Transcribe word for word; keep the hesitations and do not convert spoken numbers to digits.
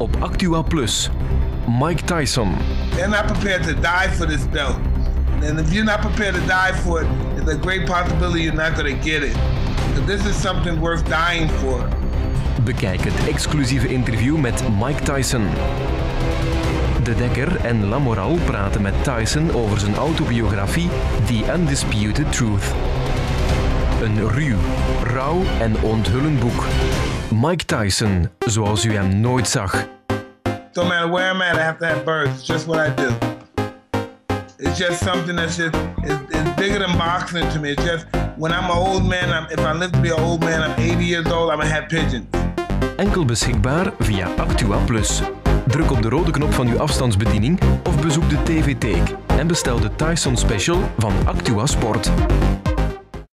op Actua plus. Mike Tyson. They're not prepared to die for this belt. And if you're not prepared to die for it, it's a great possibility you're not going to get it. But this is something worth dying for. Bekijk het exclusieve interview met Mike Tyson. De Dekker en Lamoral praten met Tyson over zijn autobiografie The Undisputed Truth. Een ruw, rauw en onthullend boek. Mike Tyson, zoals u hem nooit zag. No matter where I'm at, I have to have birds. It's just what I do. It's just something that's just, it's, it's bigger than boxing to me. It's just, when I'm an old man, I'm, if I live to be an old man, I'm eighty years old, I'm gonna have pigeons. Enkel beschikbaar via Actua plus. Druk op de rode knop van uw afstandsbediening of bezoek de T V-teek en bestel de Tyson Special van Actua-Sport.